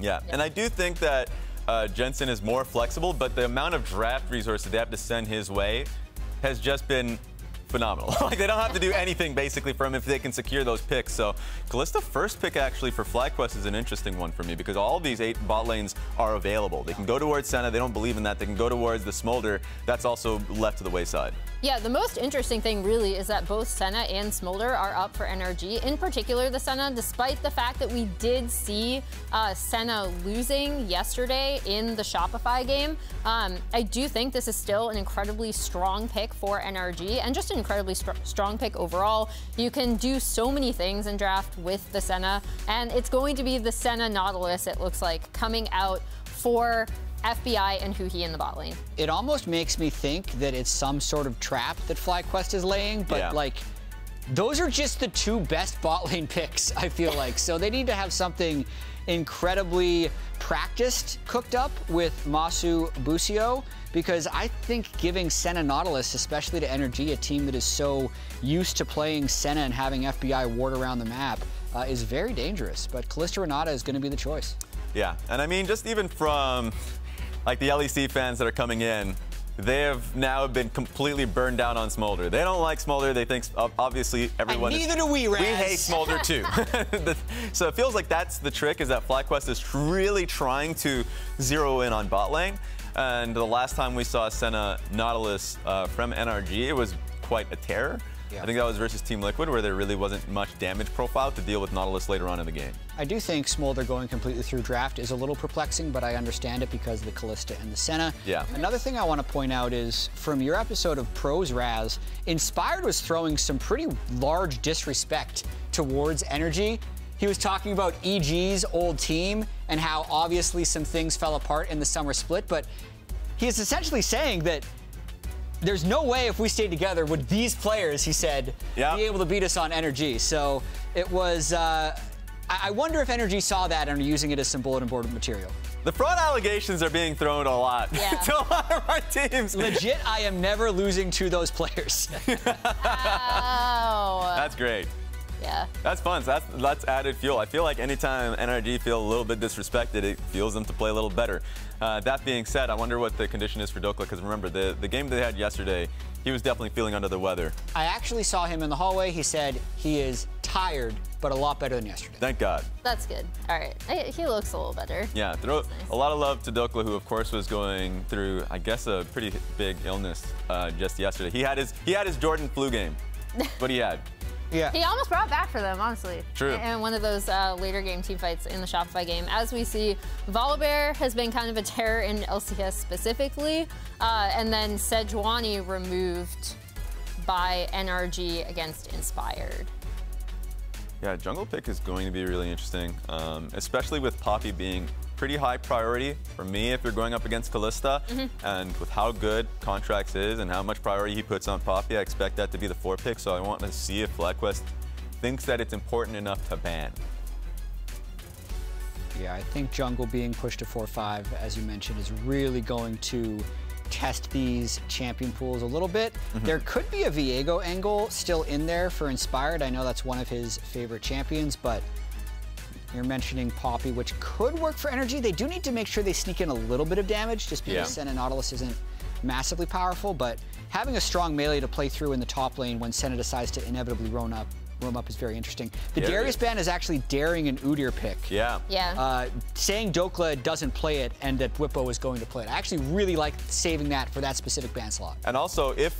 Yeah, and I do think that Jensen is more flexible, but the amount of draft resources they have to send his way has just been phenomenal. Like, they don't have to do anything basically for him if they can secure those picks. So Kalista first pick actually for FlyQuest is an interesting one for me, because all these 8 bot lanes are available. They can go towards Senna. They don't believe in that. They can go towards the Smolder. That's also left to the wayside. Yeah, the most interesting thing really is that both Senna and Smolder are up for NRG. In particular, the Senna, despite the fact that we did see Senna losing yesterday in the Shopify game, I do think this is still an incredibly strong pick for NRG, and just an incredibly strong pick overall. You can do so many things in draft with the Senna, and it's going to be the Senna Nautilus, it looks like, coming out for FBI and Huhi in the bot lane. It almost makes me think that it's some sort of trap that FlyQuest is laying, but like, those are just the 2 best bot lane picks, I feel like. So they need to have something incredibly practiced cooked up with Massu, Busio, because I think giving Senna Nautilus, especially to NRG, a team that is so used to playing Senna and having FBI ward around the map, is very dangerous. But Kalista Renata is going to be the choice. Yeah, and I mean, just even from like the LEC fans that are coming in, they have now been completely burned down on Smolder. They don't like Smolder. They think, obviously, everyone and neither do we, Raz. We hate Smolder, too. So it feels like that's the trick, is that FlyQuest is really trying to zero in on bot lane. And the last time we saw Senna Nautilus from NRG, it was quite a terror. Yeah. I think that was versus Team Liquid, where there really wasn't much damage profile to deal with Nautilus later on in the game. I do think Smolder going completely through draft is a little perplexing, but I understand it because of the Kalista and the Senna. Yeah. Another thing I want to point out is, from your episode of Pros, Raz, Inspired was throwing some pretty large disrespect towards NRG. He was talking about EG's old team and how obviously some things fell apart in the summer split, but he is essentially saying that there's no way if we stayed together would these players, he said, be able to beat us on NRG. So it was, I wonder if NRG saw that and are using it as some bulletin board material. The fraud allegations are being thrown a lot to a lot of our teams. Legit, I am never losing to those players. Wow. That's great. Yeah. That's fun. So that's added fuel. I feel like anytime NRG feel a little bit disrespected, it fuels them to play a little better. That being said, I wonder what the condition is for Dhokla, because remember, the game they had yesterday, he was definitely feeling under the weather. I actually saw him in the hallway. He said he is tired, but a lot better than yesterday. Thank God. That's good. All right. He looks a little better. Yeah. Nice. A lot of love to Dhokla, who, of course, was going through, I guess, a pretty big illness just yesterday. He had his Jordan flu game. What he had. Yeah. He almost brought back for them, honestly. True. And one of those later game team fights in the Shopify game. As we see, Volibear has been kind of a terror in LCS specifically, and then Sejuani removed by NRG against Inspired. Yeah, jungle pick is going to be really interesting, especially with Poppy being pretty high priority for me if you're going up against Kalista. And with how good Contractz is and how much priority he puts on Poppy, I expect that to be the 4 pick. So I want to see if FlyQuest thinks that it's important enough to ban. Yeah, I think jungle being pushed to 4-5, as you mentioned, is really going to test these champion pools a little bit. There could be a Viego angle still in there for Inspired. I know that's one of his favorite champions, but you're mentioning Poppy, which could work for NRG. They do need to make sure they sneak in a little bit of damage, just because Senna Nautilus isn't massively powerful, but having a strong melee to play through in the top lane when Senna decides to inevitably roam up is very interesting. The Darius ban is actually daring an Udyr pick. Saying Dhokla doesn't play it and that Bwipo is going to play it. I actually really like saving that for that specific ban slot. And also, if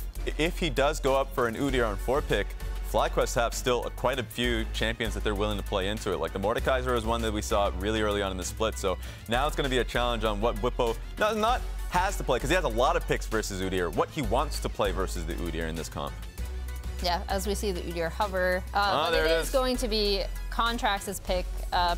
he does go up for an Udyr on 4 pick, FlyQuest have still quite a few champions that they're willing to play into it. Like the Mordekaiser is one that we saw really early on in the split. So now it's going to be a challenge on what Bwipo not has to play, because he has a lot of picks versus Udyr, what he wants to play versus the Udyr in this comp. Yeah, as we see the Udyr hover. But there it is going to be Contractz's pick,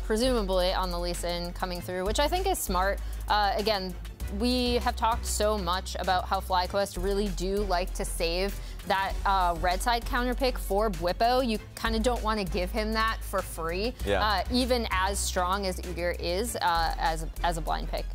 presumably on the Lee Sin coming through, which I think is smart. Again, we have talked so much about how FlyQuest really do like to save that red side counter pick for Bwipo. You kind of don't want to give him that for free, even as strong as Udyr is as a blind pick.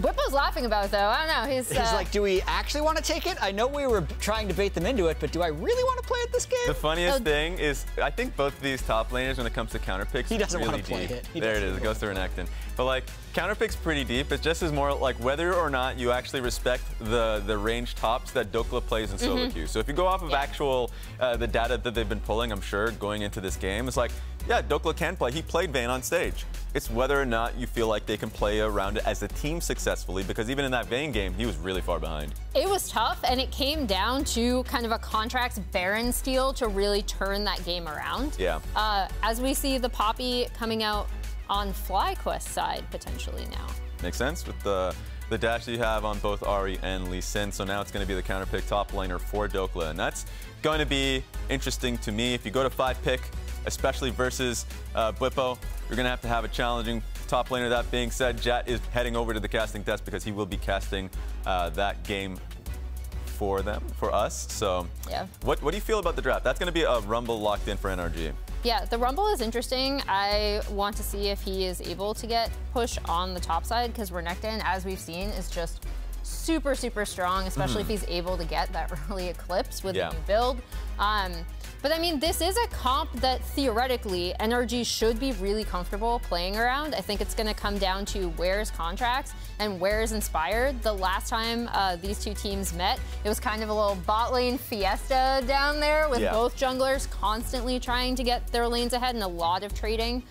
Bwipo's laughing about it, though. I don't know. He's like, do we actually want to take it? I know we were trying to bait them into it, but do I really want to play at this game? The funniest thing is, I think both of these top laners, when it comes to counter picks, he doesn't really want to play it. There it is. It goes to Renekton. But like, counter pick's pretty deep. It's just as more like whether or not you actually respect the range tops that Dhokla plays in solo queue. So if you go off of actual the data that they've been pulling, I'm sure going into this game, it's like, yeah, Dhokla can play. He played Vayne on stage. It's whether or not you feel like they can play around it as a team successfully, because even in that Vayne game, he was really far behind. It was tough, and it came down to kind of a Contractz Baron steal to really turn that game around. Yeah. As we see the Poppy coming out on FlyQuest side potentially now. Makes sense with the dash that you have on both Ahri and Lee Sin. So now it's going to be the counter pick top laner for Dhokla, and that's going to be interesting to me. If you go to 5-pick, especially versus Bwipo, you're going to have a challenging top laner. That being said, Jatt is heading over to the casting desk because he will be casting that game for them, for us. So yeah. What do you feel about the draft? That's going to be a Rumble locked in for NRG. Yeah, the Rumble is interesting. I want to see if he is able to get push on the top side, because Renekton, as we've seen, is just super, super strong, especially if he's able to get that early Eclipse with a new build. But I mean, this is a comp that theoretically NRG should be really comfortable playing around. I think it's going to come down to where's Contractz and where's Inspired. The last time these two teams met, it was kind of a little bot lane fiesta down there with both junglers constantly trying to get their lanes ahead and a lot of trading.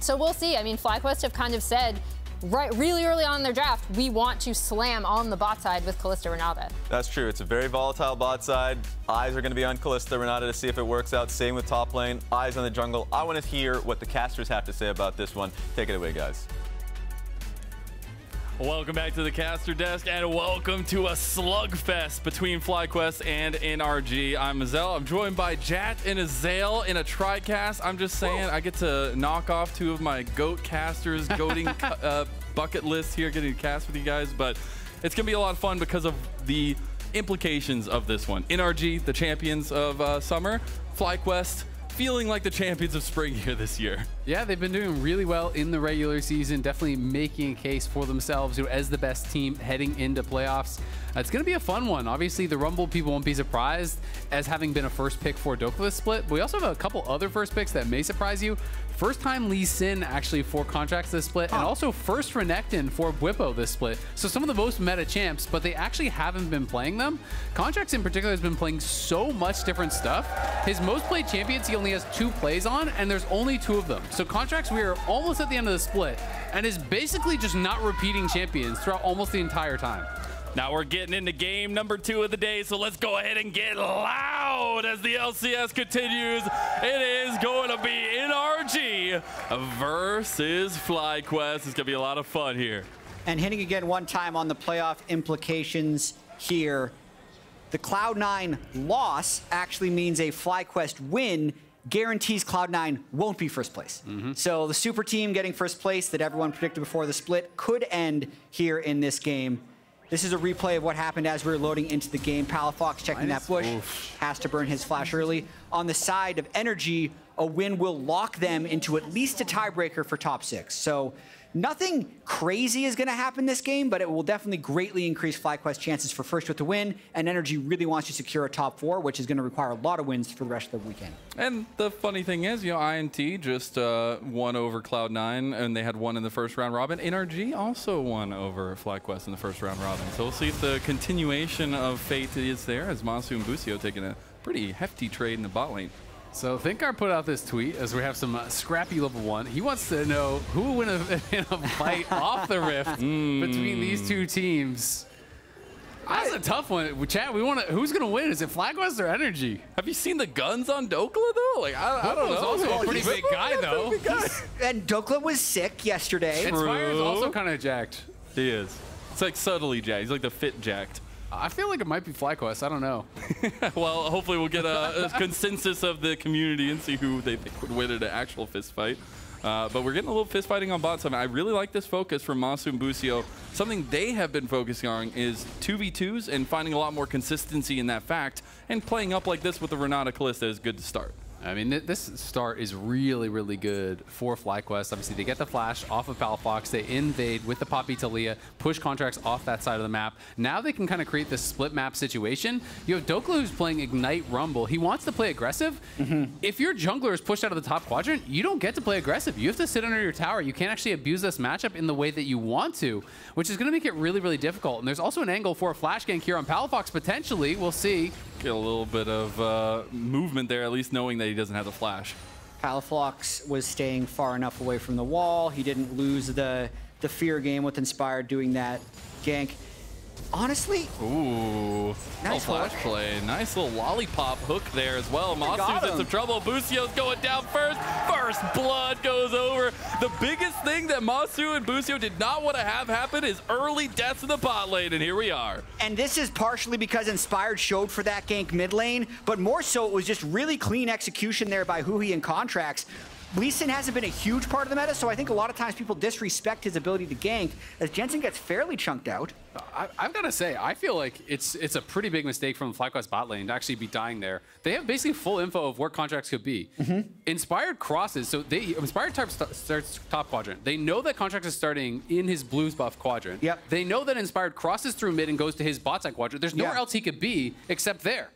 So we'll see. I mean, FlyQuest have kind of said, right, really early on in their draft, we want to slam on the bot side with Kalista Renata. That's true. It's a very volatile bot side. Eyes are going to be on Kalista Renata to see if it works out. Same with top lane. Eyes on the jungle. I want to hear what the casters have to say about this one. Take it away, guys. Welcome back to the caster desk, and welcome to a slugfest between FlyQuest and NRG. I'm Azael. I'm joined by Jatt and Azael in a tri-cast. I'm just saying, I get to knock off two of my GOAT casters, goating bucket list here, getting to cast with you guys. But it's going to be a lot of fun because of the implications of this one. NRG, the champions of summer. FlyQuest, feeling like the champions of spring here this year. Yeah, they've been doing really well in the regular season, definitely making a case for themselves as the best team heading into playoffs. It's going to be a fun one. Obviously, the Rumble, people won't be surprised as having been a first pick for Dhokla split. But we also have a couple other first picks that may surprise you. First time Lee Sin actually for Contractz this split, and also first Renekton for Bwipo this split. So some of the most meta champs, but they actually haven't been playing them. Contractz in particular has been playing so much different stuff. His most played champions, he only has 2 plays on, and there's only 2 of them. So Contractz, we are almost at the end of the split, and is basically just not repeating champions throughout almost the entire time. Now we're getting into game number 2 of the day, so let's go ahead and get loud as the LCS continues. It is going to be NRG versus FlyQuest. It's going to be a lot of fun here. And hitting again one time on the playoff implications here. The Cloud9 loss actually means a FlyQuest win guarantees Cloud9 won't be first place. So the super team getting first place that everyone predicted before the split could end here in this game. This is a replay of what happened as we were loading into the game. Palafox checking that bush, has to burn his flash early. On the side of NRG, a win will lock them into at least a tiebreaker for top 6. So nothing crazy is going to happen this game, but it will definitely greatly increase FlyQuest chances for first with the win. And NRG really wants to secure a top 4, which is going to require a lot of wins for the rest of the weekend. And the funny thing is, you know, INT just won over Cloud9, and they had won in the first round robin. NRG also won over FlyQuest in the first round robin. So we'll see if the continuation of fate is there, as Massu and Busio taking a pretty hefty trade in the bot lane. So Thinkar put out this tweet as we have some scrappy level 1. He wants to know who will win a fight off the rift between these 2 teams. That's a tough one, Chad. We want to. Who's gonna win? Is it FlyQuest or NRG? Have you seen the guns on Dhokla though? Like I don't know. Also a pretty big guy though. And Dhokla was sick yesterday. Inspired is also kind of jacked. He is. It's like subtly jacked. He's like the fit jacked. I feel like it might be FlyQuest. I don't know. Well, hopefully we'll get a consensus of the community and see who they think would win in an actual fist fight. But we're getting a little fist fighting on bot side. I really like this focus from Massu and Busio. Something they have been focusing on is 2v2s and finding a lot more consistency in that fact. And playing up like this with the Renata Kalista is good to start. I mean, this start is really, really good for FlyQuest. Obviously, they get the flash off of Palafox. They invade with the Poppy Taliyah, push Contractz off that side of the map. Now they can kind of create this split map situation. You have Dhokla who's playing Ignite Rumble. He wants to play aggressive. If your jungler is pushed out of the top quadrant, you don't get to play aggressive. You have to sit under your tower. You can't actually abuse this matchup in the way that you want to, which is going to make it really, really difficult. And there's also an angle for a flash gank here on Palafox, potentially. We'll see. Get a little bit of movement there, at least knowing that he doesn't have the flash. Palafox was staying far enough away from the wall. He didn't lose the fear game with Inspired doing that gank. Honestly, ooh, nice flash play. Nice little lollipop hook there as well. Massu's in some trouble. Busio's going down first. First blood goes over. The biggest thing that Massu and Busio did not want to have happen is early deaths in the bot lane, and here we are. And this is partially because Inspired showed for that gank mid lane, but more so it was just really clean execution there by Huhi and Contractz. Lee Sin hasn't been a huge part of the meta, so I think a lot of times people disrespect his ability to gank, as Jensen gets fairly chunked out. I've got to say, I feel like it's a pretty big mistake from FlyQuest bot lane to actually be dying there. They have basically full info of where Contractz could be. Inspired crosses, so Inspired starts top quadrant. They know that Contractz is starting in his blues buff quadrant. Yep. They know that Inspired crosses through mid and goes to his bot side quadrant. There's nowhere else he could be except there.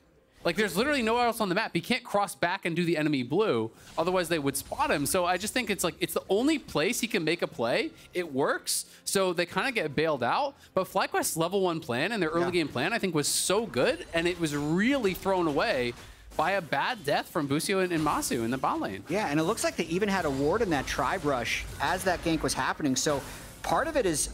Like, there's literally nowhere else on the map. He can't cross back and do the enemy blue. Otherwise, they would spot him. So I just think it's like, it's the only place he can make a play. It works. So they kind of get bailed out. But FlyQuest's level one plan and their early game plan, I think, was so good. And it was really thrown away by a bad death from Busio and Massu in the bot lane. Yeah, and it looks like they even had a ward in that tribe rush as that gank was happening. So part of it is,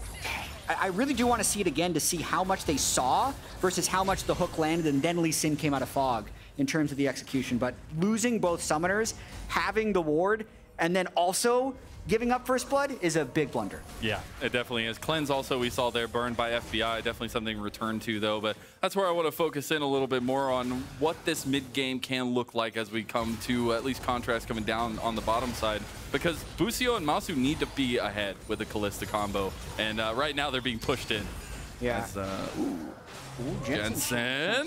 I really do want to see it again to see how much they saw versus how much the hook landed, and then Lee Sin came out of fog in terms of the execution. But losing both summoners, having the ward, and then also giving up first blood is a big blunder. Yeah, it definitely is. Cleanse also we saw there burned by FBI. Definitely something returned to, though. But that's where I want to focus in a little bit more on what this mid game can look like as we come to at least Contractz coming down on the bottom side, because Busio and Massu need to be ahead with the Kalista combo, and right now they're being pushed in. Yeah. Ooh, Jensen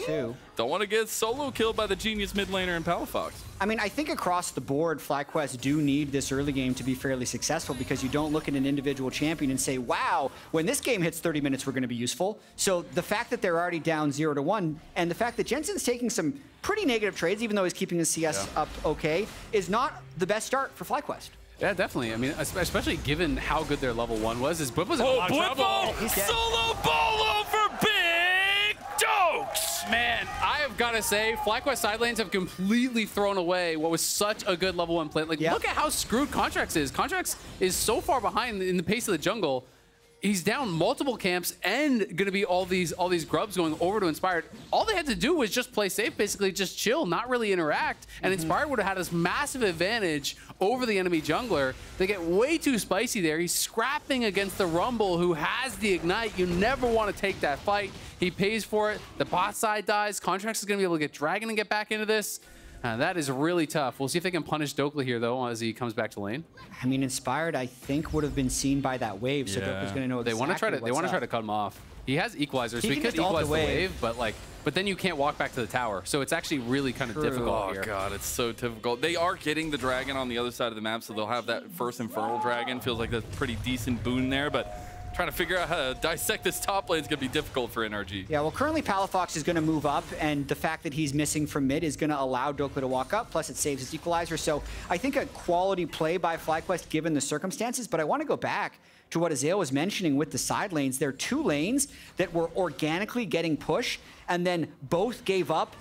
don't want to get solo killed by the genius mid laner in Palafox. I mean, I think across the board, FlyQuest do need this early game to be fairly successful, because you don't look at an individual champion and say, wow, when this game hits 30 minutes, we're going to be useful. So the fact that they're already down 0-1, and the fact that Jensen's taking some pretty negative trades, even though he's keeping his CS up okay, is not the best start for FlyQuest. Yeah, definitely. I mean, especially given how good their level one was. Is Bwipo's in a lot of trouble. Solo bolo for Big Dokes! Man, I have got to say, FlyQuest side lanes have completely thrown away what was such a good level one play. Like, look at how screwed Contractz is. Contractz is so far behind in the pace of the jungle. He's down multiple camps and going to be all these grubs going over to Inspired. All they had to do was just play safe, basically just chill, not really interact. And Inspired would have had this massive advantage over the enemy jungler. They get way too spicy there. He's scrapping against the Rumble, who has the Ignite. You never want to take that fight. He pays for it. The bot side dies. Contractz is going to be able to get Dragon and get back into this. That is really tough. We'll see if they can punish Dhokla here, though, as he comes back to lane. I mean, Inspired, I think, would have been seen by that wave, so Dokla's going to know. They want to try to. They want to try to cut him off. He has Equalizer, so he could equalize the wave, but like, but then you can't walk back to the tower, so it's actually really kind of difficult here. Oh god, it's so difficult. They are getting the Dragon on the other side of the map, so they'll have that first Infernal Dragon. Feels like that's a pretty decent boon there, but trying to figure out how to dissect this top lane is going to be difficult for NRG. Yeah, well, currently Palafox is going to move up, and the fact that he's missing from mid is going to allow Dhokla to walk up, plus it saves his Equalizer. So I think a quality play by FlyQuest given the circumstances, but I want to go back to what Azael was mentioning with the side lanes. There are two lanes that were organically getting pushed, and then both gave up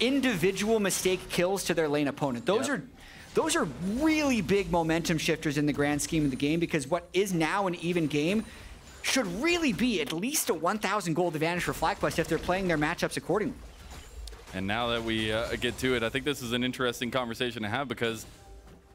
individual mistake kills to their lane opponent. Those are really big momentum shifters in the grand scheme of the game, because what is now an even game should really be at least a 1,000 gold advantage for FlyQuest if they're playing their matchups accordingly. And now that we get to it, I think this is an interesting conversation to have, because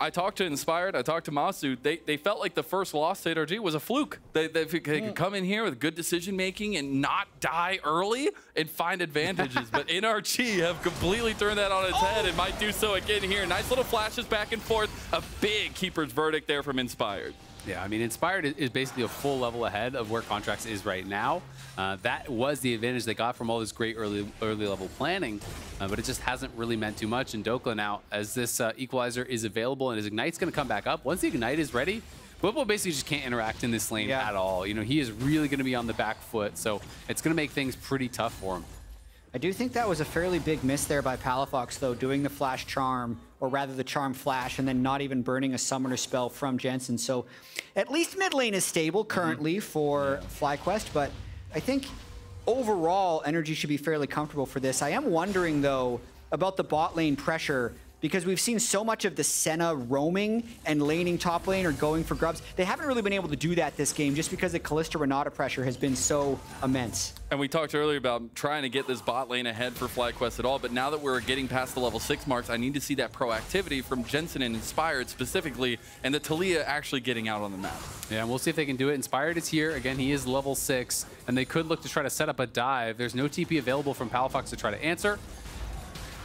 I talked to Inspired, I talked to Massu. They felt like the first loss to NRG was a fluke. They could come in here with good decision-making and not die early and find advantages. But NRG have completely turned that on its head and might do so again here. Nice little flashes back and forth. A big keeper's verdict there from Inspired. Yeah, I mean, Inspired is basically a full level ahead of where Contractz is right now. That was the advantage they got from all this great early level planning, but it just hasn't really meant too much. And Dhokla now, as this Equalizer is available and his Ignite's going to come back up, once the Ignite is ready, Bwipo basically just can't interact in this lane at all. You know, he is really going to be on the back foot, so it's going to make things pretty tough for him. I do think that was a fairly big miss there by Palafox, though, doing the flash charm, or rather the charm flash, and then not even burning a summoner spell from Jensen. So at least mid lane is stable currently for FlyQuest, but I think overall NRG should be fairly comfortable for this. I am wondering, though, about the bot lane pressure, because we've seen so much of the Senna roaming and laning top lane or going for grubs. They haven't really been able to do that this game just because the Kalista Renata pressure has been so immense. And we talked earlier about trying to get this bot lane ahead for FlyQuest at all, but now that we're getting past the level 6 marks, I need to see that proactivity from Jensen and Inspired specifically, and the Taliyah actually getting out on the map. Yeah, and we'll see if they can do it. Inspired is here. Again, he is level 6, and they could look to try to set up a dive. There's no TP available from Palafox to try to answer.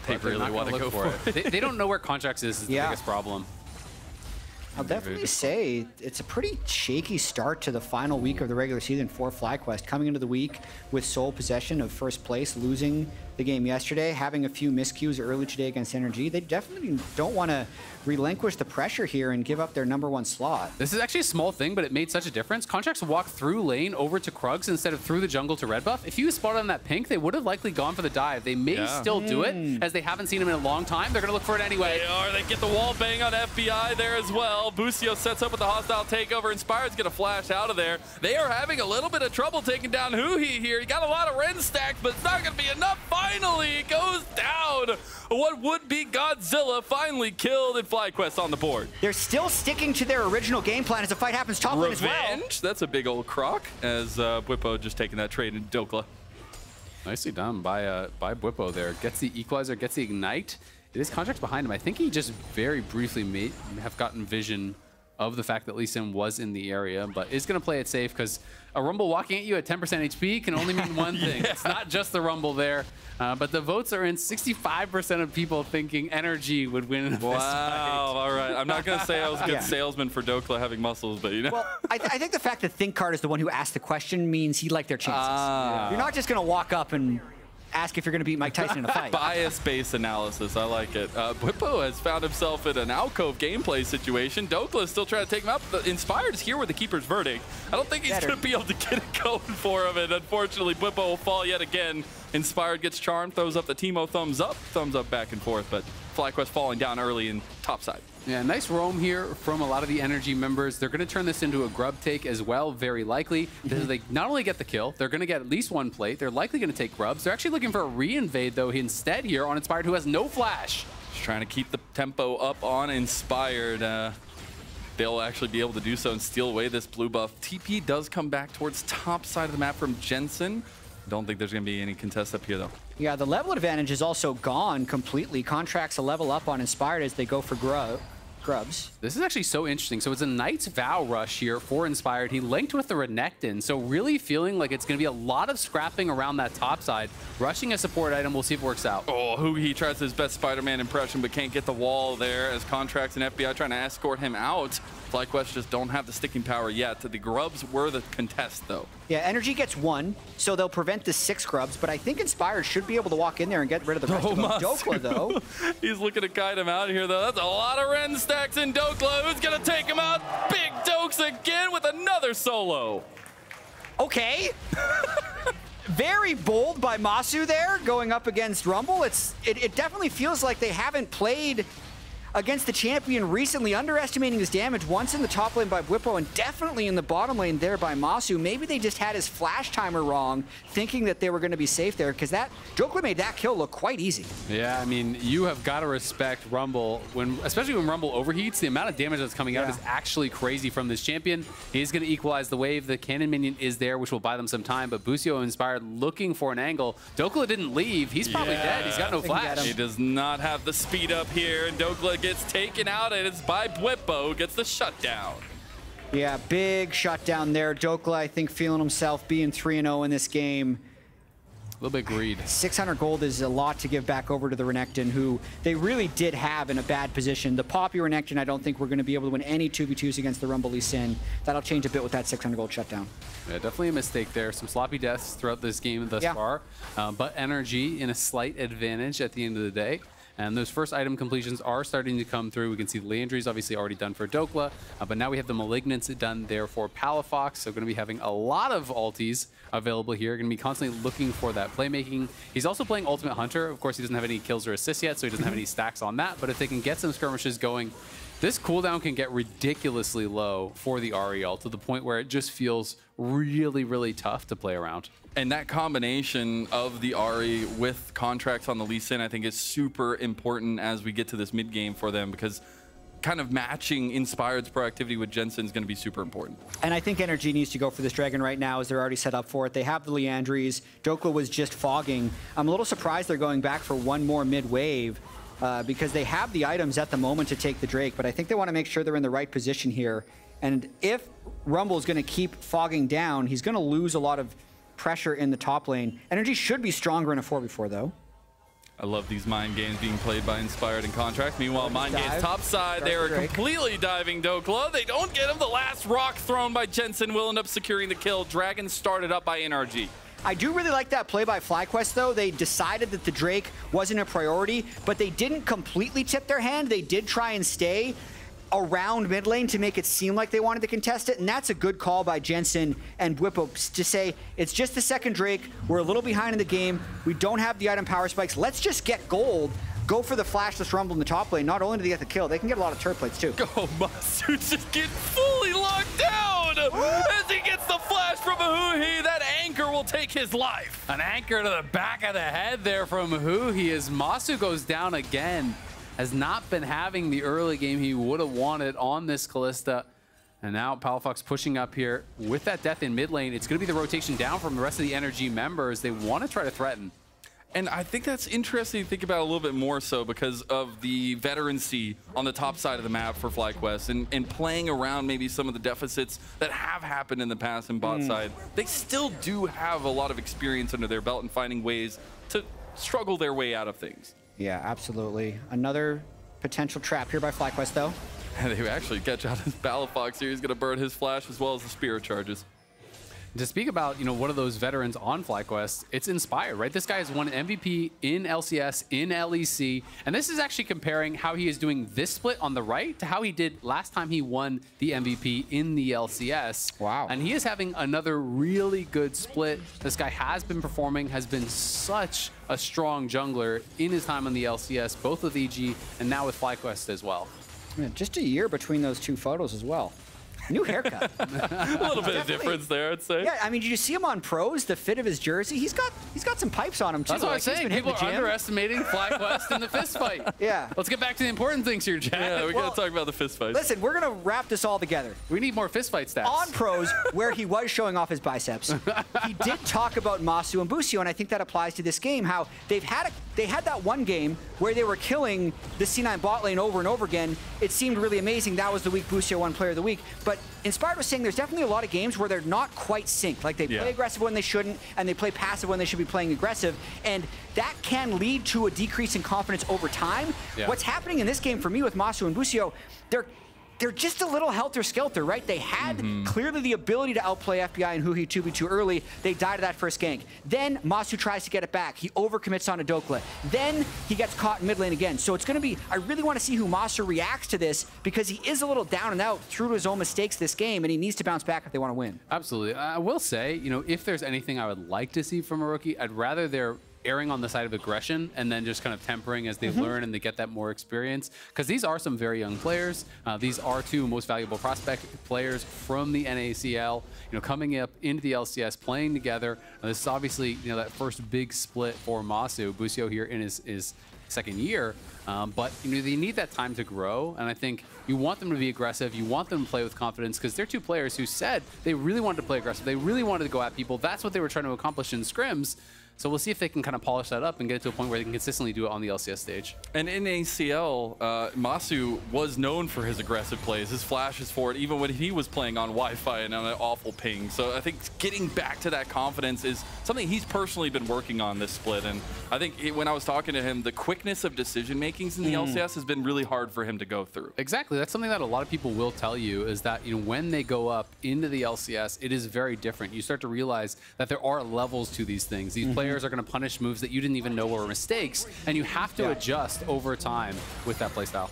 They really want to go for it. They don't know where Contractz is the biggest problem. I'll definitely say it's a pretty shaky start to the final week of the regular season for FlyQuest. Coming into the week with sole possession of first place, losing the game yesterday, having a few miscues early today against NRG. They definitely don't want to relinquish the pressure here and give up their #1 slot. This is actually a small thing, but it made such a difference. Contractz walked through lane over to Krugs instead of through the jungle to red buff. If he was spotted on that pink, they would have likely gone for the dive. They may still do it, as they haven't seen him in a long time. They're going to look for it anyway. They are. They get the wall bang on FBI there as well. Busio sets up with the hostile takeover. Inspired's going to flash out of there. They are having a little bit of trouble taking down Huhi here. He got a lot of Ren stacks, but it's not going to be enough. Finally, it goes down. What would be Godzilla finally killed, and FlyQuest on the board. They're still sticking to their original game plan as the fight happens top lane as well. Revenge. That's a big old crock, as Bwipo just taking that trade in Dhokla. Nicely done by Bwipo there. Gets the Equalizer, gets the Ignite. It is Contractz behind him. I think he just very briefly may have gotten vision of the fact that Lee Sin was in the area, but is going to play it safe, because a Rumble walking at you at 10% HP can only mean one thing. It's not just the Rumble there, but the votes are in. 65% of people thinking NRG would win in this fight. All right. I'm not going to say I was a good salesman for Dhokla having muscles, but you know. Well, I think the fact that ThinkCard is the one who asked the question means he liked their chances. You're not just going to walk up and ask if you're going to beat Mike Tyson in a fight. Bias-based analysis. I like it. Bwipo has found himself in an alcove gameplay situation. Dhokla is still trying to take him out. Inspired is here with the Keeper's Verdict. I don't think he's going to be able to get it going for him, and unfortunately, Bwipo will fall yet again. Inspired gets charmed, throws up the Teemo thumbs up back and forth, but FlyQuest falling down early in topside. Yeah, nice roam here from a lot of the NRG members. They're going to turn this into a grub take as well, very likely. They not only get the kill, they're going to get at least one plate. They're likely going to take grubs. They're actually looking for a re-invade, though, instead here on Inspired, who has no flash. Just trying to keep the tempo up on Inspired. They'll actually be able to do so and steal away this blue buff. TP does come back towards top side of the map from Jensen. Don't think there's going to be any contest up here, though. Yeah, the level advantage is also gone completely. Contractz a level up on Inspired as they go for grubs. This is actually so interesting. So it's a Knight's Vow rush here for Inspired. He linked with the Renekton, so really feeling like it's going to be a lot of scrapping around that top side. Rushing a support item, we'll see if it works out. Oh, Huhi tries his best Spider-Man impression, but can't get the wall there as Contractz and FBI trying to escort him out. FlyQuest just don't have the sticking power yet. The grubs were the contest, though. Yeah, NRG gets one, so they'll prevent the 6 grubs, but I think Inspired should be able to walk in there and get rid of the rest of them. Dhokla, though. He's looking to kite him out here, though. That's a lot of Ren stacks in Dhokla. Who's going to take him out? Big Dokes again with another solo. Okay. Very bold by Massu there, going up against Rumble. It definitely feels like they haven't played against the champion recently, underestimating his damage once in the top lane by Bwipo and definitely in the bottom lane there by Massu. Maybe they just had his flash timer wrong, thinking that they were going to be safe there, because that Dhokla made that kill look quite easy. Yeah, I mean, you have got to respect Rumble, especially when Rumble overheats. The amount of damage that's coming out is actually crazy from this champion. He's going to equalize the wave. The cannon minion is there, which will buy them some time, but Busio Inspired looking for an angle. Dhokla didn't leave. He's probably dead. He's got no flash. He does not have the speed up here, and Dhokla gets taken out, and it's by Bwipo who gets the shutdown. Yeah, big shutdown there. Dhokla, I think, feeling himself being 3-0 in this game. A little bit greed. 600 gold is a lot to give back over to the Renekton, who they really did have in a bad position. The Poppy Renekton, I don't think we're going to be able to win any 2v2s against the Rumble Lee Sin. That'll change a bit with that 600 gold shutdown. Yeah, definitely a mistake there. Some sloppy deaths throughout this game thus far, but NRG in a slight advantage at the end of the day. And those first item completions are starting to come through. We can see Leandry's obviously already done for Dhokla, but now we have the Malignants done there for Palafox. So going to be having a lot of ultis available here. Going to be constantly looking for that playmaking. He's also playing Ultimate Hunter. Of course, he doesn't have any kills or assists yet, so he doesn't have any stacks on that. But if they can get some skirmishes going, this cooldown can get ridiculously low for the Ahri ult, to the point where it just feels really, really tough to play around. And that combination of the Ahri with Contractz on the Lee Sin, I think, is super important as we get to this mid game for them, because kind of matching Inspired's proactivity with Jensen is going to be super important. And I think NRG needs to go for this dragon right now, as they're already set up for it. They have the Leandry's. Dhokla was just fogging. I'm a little surprised they're going back for one more mid wave, because they have the items at the moment to take the Drake, but I think they want to make sure they're in the right position here. And if Rumble's going to keep fogging down, he's going to lose a lot of pressure in the top lane. NRG should be stronger in a 4v4, though. I love these mind games being played by Inspired and Contractz. Meanwhile, mind games topside. They are completely diving Dhokla. They don't get him. The last rock thrown by Jensen will end up securing the kill. Dragon started up by NRG. I do really like that play by FlyQuest, though. They decided that the Drake wasn't a priority, but they didn't completely tip their hand. They did try and stay around mid lane to make it seem like they wanted to contest it, and that's a good call by Jensen and Bwipo to say, it's just the second Drake, we're a little behind in the game, we don't have the item power spikes, let's just get gold, go for the flashless Rumble in the top lane. Not only do they get the kill, they can get a lot of turret plates too. Oh, Massu just getting fully locked down as he gets the flash from Huhi. That anchor will take his life. An anchor to the back of the head there from Huhi as Massu goes down again. Has not been having the early game he would have wanted on this Kalista. And now Palafox pushing up here. With that death in mid lane, it's going to be the rotation down from the rest of the NRG members. They want to try to threaten. And I think that's interesting to think about a little bit more so because of the veterancy on the top side of the map for FlyQuest and playing around maybe some of the deficits that have happened in the past in bot side. They still do have a lot of experience under their belt and finding ways to struggle their way out of things. Yeah, absolutely. Another potential trap here by FlyQuest, though. And they actually catch out his Palafox here. He's going to burn his flash as well as the spear charges. To speak about, you know, one of those veterans on FlyQuest, it's Inspired, right? This guy has won MVP in LCS, in LEC, and this is actually comparing how he is doing this split on the right to how he did last time he won the MVP in the LCS. Wow. And he is having another really good split. This guy has been performing, has been such a strong jungler in his time on the LCS, both with EG and now with FlyQuest as well. Yeah, just a year between those two photos as well. New haircut. A little bit of difference there, I'd say. Yeah, I mean, did you see him on Pros? The fit of his jersey, he's got some pipes on him too. That's what I was saying. People are underestimating FlyQuest in the fist fight. Yeah. Let's get back to the important things here, Jack. Yeah, we gotta talk about the fist fights. Listen, we're gonna wrap this all together. We need more fist fight stats. On Pros, where he was showing off his biceps, he did talk about Massu and Busio, and I think that applies to this game. How they had that one game where they were killing the C9 bot lane over and over again. It seemed really amazing. That was the week Busio won Player of the Week, but Inspired was saying there's definitely a lot of games where they're not quite synced. Like they play aggressive when they shouldn't, and they play passive when they should be playing aggressive. And that can lead to a decrease in confidence over time. Yeah. What's happening in this game for me with Massu and Busio, they're just a little helter-skelter, right? They had clearly the ability to outplay FBI and Huhi 2v2 early. They died to that first gank. Then Massu tries to get it back. He overcommits on a Dhokla. Then he gets caught in mid lane again. So it's going to be, I really want to see who Massu reacts to this, because he is a little down and out through his own mistakes this game, and he needs to bounce back if they want to win. Absolutely. I will say, you know, if there's anything I would like to see from a rookie, I'd rather they're erring on the side of aggression and then just kind of tempering as they learn and they get that more experience. Because these are some very young players. These are two most valuable prospect players from the NACL, you know, coming up into the LCS, playing together. Now, this is obviously, you know, that first big split for Massu. Busio here in his second year, but you know, they need that time to grow, and I think you want them to be aggressive, you want them to play with confidence, because they're two players who said they really wanted to play aggressive, they really wanted to go at people. That's what they were trying to accomplish in scrims. So we'll see if they can kind of polish that up and get it to a point where they can consistently do it on the LCS stage. And in ACL, Massu was known for his aggressive plays, his flashes for it, even when he was playing on Wi-Fi and on an awful ping. So I think getting back to that confidence is something he's personally been working on this split. And I think when I was talking to him, the quickness of decision makings in the LCS has been really hard for him to go through. Exactly. That's something that a lot of people will tell you, is that when they go up into the LCS, it is very different. You start to realize that there are levels to these things. These players are going to punish moves that you didn't even know were mistakes, and you have to adjust over time with that playstyle.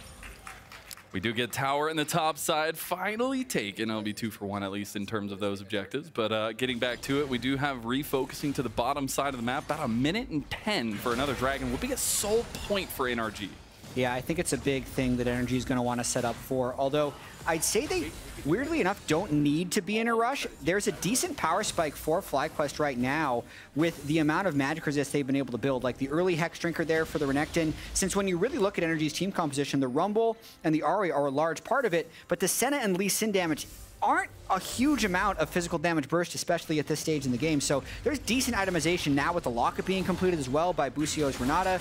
We do get tower in the top side finally taken. It'll be 2 for 1 at least in terms of those objectives. But getting back to it, we do have refocusing to the bottom side of the map. About 1:10 for another dragon. Will be a sole point for NRG. Yeah, I think it's a big thing that NRG is going to want to set up for. Although I'd say they, weirdly enough, don't need to be in a rush. There's a decent power spike for FlyQuest right now with the amount of magic resist they've been able to build, like the early Hex Drinker there for the Renekton. Since when you really look at NRG's team composition, the Rumble and the Ahri are a large part of it, but the Senna and Lee Sin damage aren't a huge amount of physical damage burst, especially at this stage in the game. So there's decent itemization now with the locket being completed as well by Busio's Renata.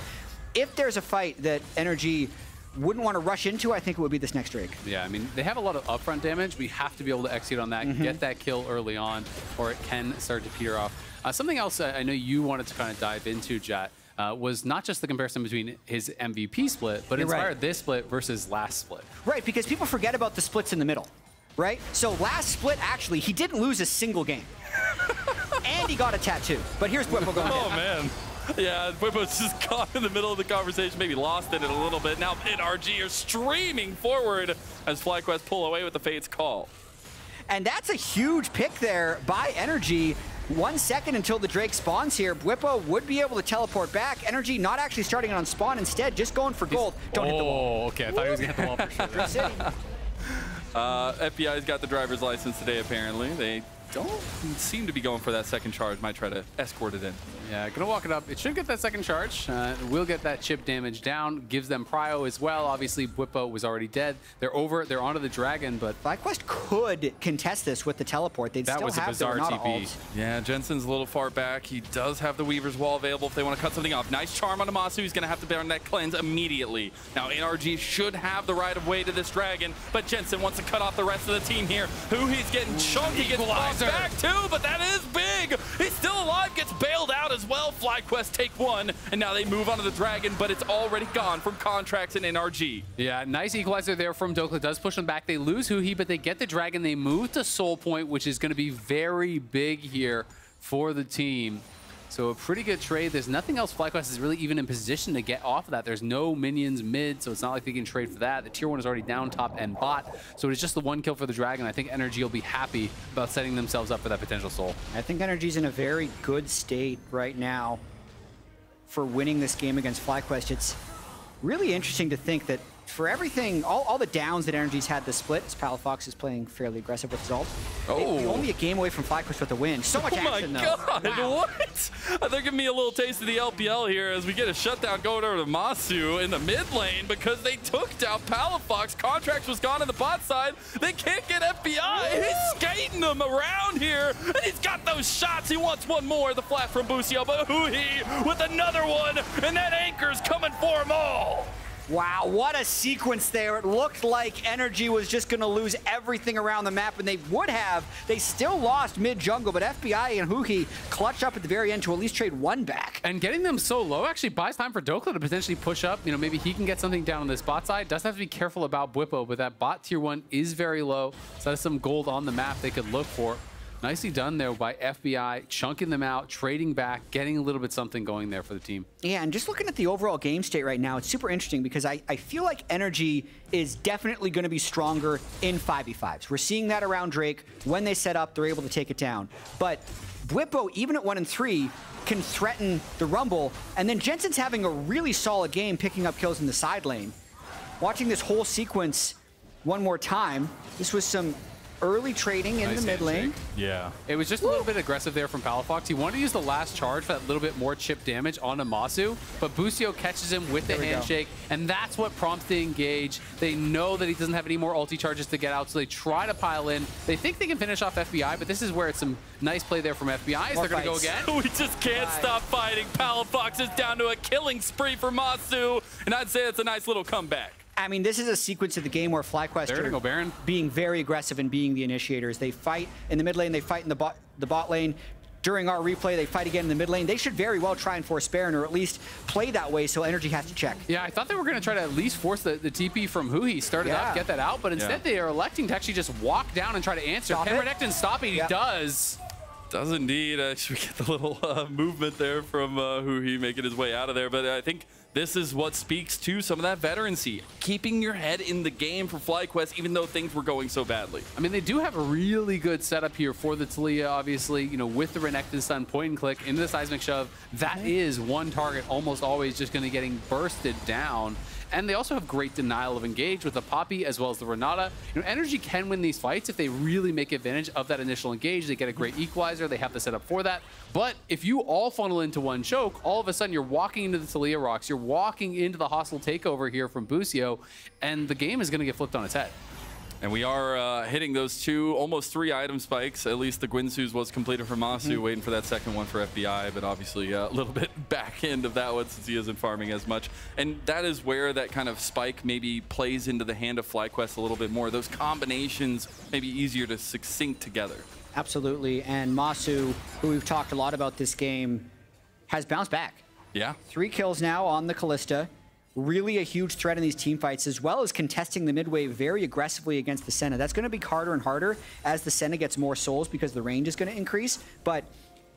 If there's a fight that NRG wouldn't want to rush into, I think it would be this next Drake. Yeah, I mean, they have a lot of upfront damage. We have to be able to execute on that, get that kill early on, or it can start to peter off. Something else I know you wanted to kind of dive into, Jatt, was not just the comparison between his MVP split, but Inspired this split versus last split. Right, because people forget about the splits in the middle, right? So last split, actually, he didn't lose a single game. And he got a tattoo. But here's Bwipo going man. Yeah, Bwipo's just caught in the middle of the conversation, maybe lost in it a little bit. Now NRG are streaming forward as FlyQuest pull away with the Fates call. And that's a huge pick there by NRG. 1 second until the Drake spawns here. Bwipo would be able to teleport back. NRG not actually starting it on spawn, instead just going for gold. Don't hit the wall. Oh, okay. I thought he was going to hit the wall for sure. FBI's got the driver's license today, apparently. They don't seem to be going for that second charge. Might try to escort it in. Yeah, gonna walk it up. It should get that second charge. Will get that chip damage down. Gives them prio as well. Obviously, Bwipo was already dead. They're over. They're onto the dragon, but FlyQuest could contest this with the teleport. They'd still have their Renata ult. Yeah, Jensen's a little far back. He does have the Weaver's Wall available if they want to cut something off. Nice charm on Amasu. He's gonna have to burn that cleanse immediately. Now, NRG should have the right of way to this dragon, but Jensen wants to cut off the rest of the team here. Huhi's getting chunked. He gets lost back too, but that is big. He's still alive. Gets bailed out as well. FlyQuest take one, and now they move on to the dragon, but it's already gone from Contractz and NRG. Yeah, nice equalizer there from Dhokla. Does push them back. They lose Huhi, but they get the dragon. They move to Soul Point, which is going to be very big here for the team. So a pretty good trade. There's nothing else FlyQuest is really even in position to get off of that. There's no minions mid, so it's not like they can trade for that. The tier 1 is already down top and bot, so it's just the one kill for the dragon. I think NRG will be happy about setting themselves up for that potential soul. I think NRG's in a very good state right now for winning this game against FlyQuest. It's really interesting to think that for everything, all the downs that NRG's had this split, as Palafox is playing fairly aggressive with his ult. Only a game away from FlyQuest with the win. So much action, though. Oh my god, what? They're giving me a little taste of the LPL here as we get a shutdown going over to Massu in the mid lane because they took down Palafox. Contractz was gone on the bot side. They can't get FBI. Woo! He's skating them around here, and he's got those shots. He wants one more. The flash from Busio, but Huhi with another one, and that anchor's coming for them all. Wow, what a sequence there. It looked like NRG was just going to lose everything around the map, and they would have. They still lost mid-jungle, but FBI and Huhi clutched up at the very end to at least trade one back. And getting them so low actually buys time for Dhokla to potentially push up. You know, maybe he can get something down on this bot side. Doesn't have to be careful about Bwipo, but that bot tier 1 is very low, so that's some gold on the map they could look for. Nicely done there by FBI, chunking them out, trading back, getting a little bit something going there for the team. Yeah, and just looking at the overall game state right now, it's super interesting because I feel like NRG is definitely going to be stronger in 5v5s. We're seeing that around Drake. When they set up, they're able to take it down. But Bwipo, even at 1 and 3, can threaten the Rumble. And then Jensen's having a really solid game, picking up kills in the side lane. Watching this whole sequence one more time, this was some early trading in the mid lane. Yeah. It was just a little bit aggressive there from Palafox. He wanted to use the last charge for that little bit more chip damage on Massu, but Busio catches him with the handshake, and that's what prompts the engage. They know that he doesn't have any more ulti charges to get out, so they try to pile in. They think they can finish off FBI, but this is where it's some nice play there from FBI. They're going to go again. We just can't stop fighting. Palafox is down to a killing spree for Massu, and I'd say it's a nice little comeback. I mean, this is a sequence of the game where FlyQuest are being very aggressive and being the initiators. They fight in the mid lane, they fight in the bot lane. During our replay, they fight again in the mid lane. They should very well try and force Baron, or at least play that way so NRG has to check. Yeah, I thought they were going to try to at least force the TP from Huhi, started off, get that out, but instead they are electing to actually just walk down and try to answer. Can Renekton stop it? He does. Does indeed. Actually, we get the little movement there from Huhi making his way out of there, but I think this is what speaks to some of that veterancy, keeping your head in the game for FlyQuest, even though things were going so badly. I mean, they do have a really good setup here for the Taliyah, obviously, you know, with the Renekton stun, point and click into the seismic shove. That is one target almost always just going to getting bursted down. And they also have great denial of engage with the Poppy as well as the Renata. You know, NRG can win these fights if they really make advantage of that initial engage. They get a great equalizer. They have the setup for that. But if you all funnel into one choke, all of a sudden you're walking into the Taliyah rocks. You're walking into the hostile takeover here from Busio, and the game is going to get flipped on its head. And we are hitting those two, almost three item spikes. At least the Guinsu's was completed for Massu, waiting for that second one for FBI, but obviously a little bit back end of that one since he isn't farming as much. And that is where that kind of spike maybe plays into the hand of FlyQuest a little bit more. Those combinations may be easier to succinct together. Absolutely, and Massu, who we've talked a lot about this game, has bounced back. Yeah. 3 kills now on the Kalista. Really a huge threat in these team fights, as well as contesting the midway very aggressively against the Senna. That's going to be harder and harder as the Senna gets more souls because the range is going to increase. But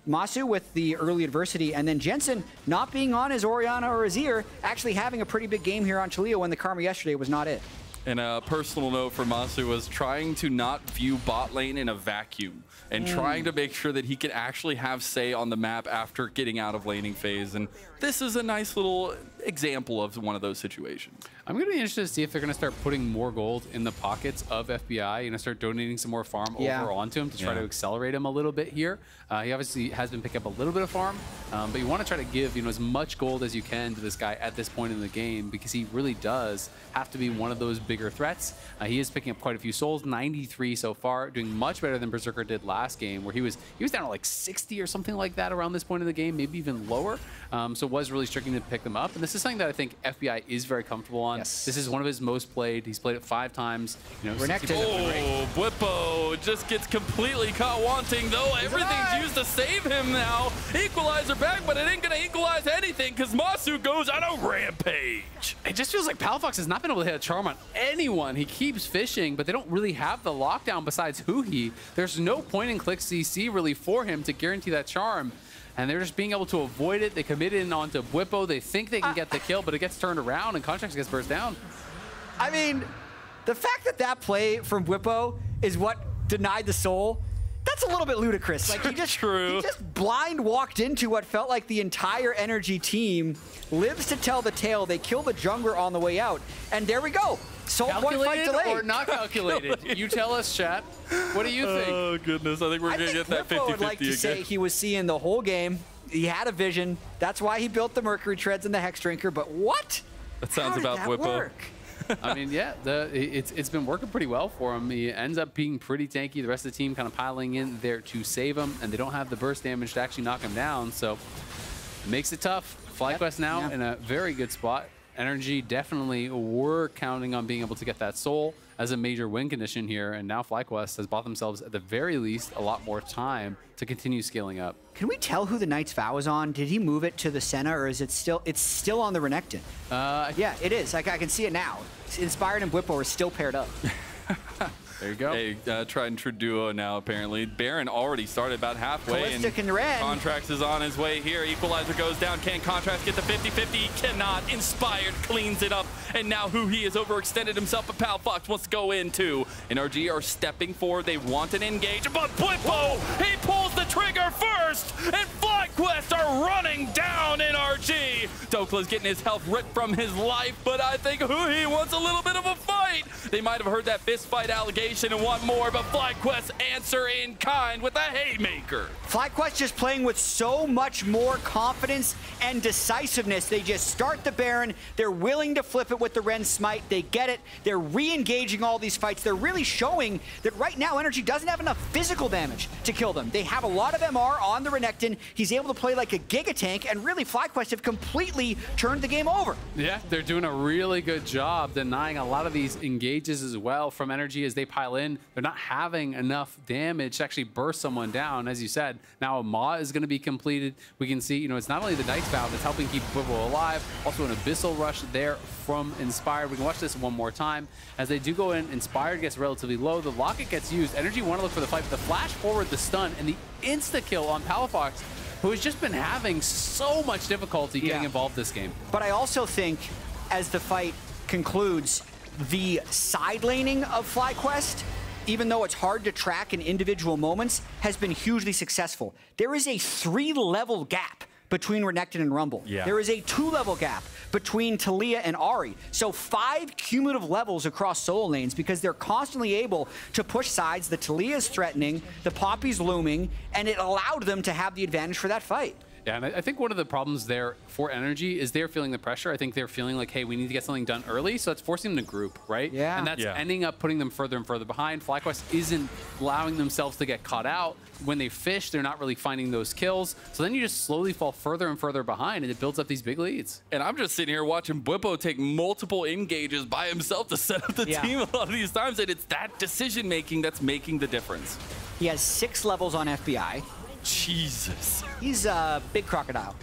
Massu with the early adversity, and then Jensen not being on his Orianna or his Udyr, actually having a pretty big game here on Taliyah when the karma yesterday was not it. And a personal note for Massu was trying to not view bot lane in a vacuum and trying to make sure that he can actually have say on the map after getting out of laning phase. And this is a nice little example of one of those situations. I'm going to be interested to see if they're going to start putting more gold in the pockets of FBI and start donating some more farm over onto him to try to accelerate him a little bit here. He obviously has been picking up a little bit of farm, but you want to try to give, you know, as much gold as you can to this guy at this point in the game, because he really does have to be one of those bigger threats. He is picking up quite a few souls, 93 so far, doing much better than Berserker did last game, where he was down to like 60 or something like that around this point in the game, maybe even lower. So it was really striking to pick them up, and this is something that I think FBI is very comfortable on. Yes. This is one of his most played. He's played it 5 times. You know, oh, Bwipo just gets completely caught wanting, though. Everything's used to save him now. Equalizer back, but it ain't going to equalize anything because Massu goes on a rampage. It just feels like Palafox has not been able to hit a charm on anyone. He keeps fishing, but they don't really have the lockdown besides Huhi. There's no point and click CC really for him to guarantee that charm. And they're just being able to avoid it. They commit in onto Bwipo. They think they can get the kill, but it gets turned around and Contractz gets burst down. I mean, the fact that that play from Bwipo is what denied the soul, that's a little bit ludicrous. Like, he just blind walked into what felt like the entire NRG team. Lives to tell the tale. They kill the jungler on the way out. And there we go. Soul calculated one fight delay. Or not calculated? You tell us, chat. What do you think? Oh, goodness. I think we're going to get that 50-50 again. I would like to say he was seeing the whole game. He had a vision. That's why he built the Mercury Treads and the Hex Drinker. But what? That sounds about Bwipo. I mean, yeah, it's been working pretty well for him. He ends up being pretty tanky. The rest of the team kind of piling in there to save him, and they don't have the burst damage to actually knock him down. So it makes it tough. FlyQuest now in a very good spot. NRG definitely were counting on being able to get that soul as a major win condition here, and now FlyQuest has bought themselves, at the very least, a lot more time to continue scaling up. Can we tell who the Knight's Vow is on? Did he move it to the Senna, or is it still? It's still on the Renekton. Yeah, it is. I can see it now. Inspired and Bwipo are still paired up. There you go. Hey, tried and true duo now, apparently. Baron already started about halfway, and Contractz is on his way here. Equalizer goes down. Can Contractz get the 50-50? He cannot. Inspired cleans it up, and now Huhi has overextended himself, but Palafox wants to go in, too. NRG are stepping forward. They want an engage, but Bwipo, he pulls the trigger first, and FlyQuest are running down NRG. Dhokla's getting his health ripped from his life, but I think Huhi wants a little bit of a fight. They might have heard that fist fight allegation and want more, but FlyQuest answer in kind with a haymaker. FlyQuest just playing with so much more confidence and decisiveness. They just start the Baron, they're willing to flip it with the Ren Smite, they get it, they're re-engaging all these fights, they're really showing that right now NRG doesn't have enough physical damage to kill them. They have a lot of MR on the Renekton, he's able to play like a Giga Tank, and really FlyQuest have completely turned the game over. Yeah, they're doing a really good job denying a lot of these engages as well from NRG as they pile in. They're not having enough damage to actually burst someone down. As you said, now a Maw is going to be completed. We can see, you know, it's not only the Dice Bound that's helping keep Bwipo alive, also an Abyssal Rush there from Inspired. We can watch this one more time. As they do go in, Inspired gets relatively low. The Locket gets used. NRG want to look for the fight, but the flash forward, the stun, and the insta-kill on Palafox, who has just been having so much difficulty getting involved this game. But I also think, as the fight concludes, the side laning of FlyQuest, even though it's hard to track in individual moments, has been hugely successful. There is a 3-level gap between Renekton and Rumble. Yeah. There is a 2-level gap between Taliyah and Ahri. So 5 cumulative levels across solo lanes because they're constantly able to push sides. The Taliyah's threatening, the Poppy's looming, and it allowed them to have the advantage for that fight. Yeah, and I think one of the problems there for NRG is they're feeling the pressure. I think they're feeling like, hey, we need to get something done early, so that's forcing them to group, right? Yeah. And that's ending up putting them further and further behind. FlyQuest isn't allowing themselves to get caught out. When they fish, they're not really finding those kills. So then you just slowly fall further and further behind, and it builds up these big leads. And I'm just sitting here watching Bwipo take multiple engages by himself to set up the team a lot of these times, and it's that decision-making that's making the difference. He has 6 levels on FBI. Jesus. He's a big crocodile.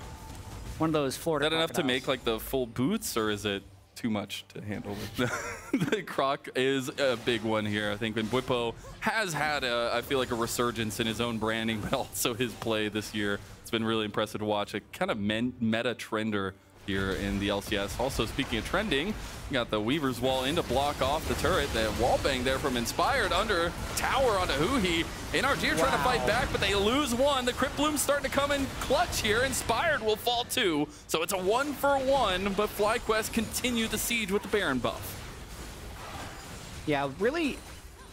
One of those Florida crocodiles. Is that enough to make like the full boots, or is it too much to handle? The croc is a big one here, I think. And Bwipo has had, I feel like, a resurgence in his own branding, but also his play this year. It's been really impressive to watch. A kind of meta trender here in the LCS. Also, speaking of trending, you got the Weaver's Wall in to block off the turret. The wall bang there from Inspired under tower onto Huhi. NRG are trying to fight back, but they lose one. The Crypt Bloom's starting to come in clutch here. Inspired will fall too. So it's a 1-for-1, but FlyQuest continue the siege with the Baron buff. Yeah, really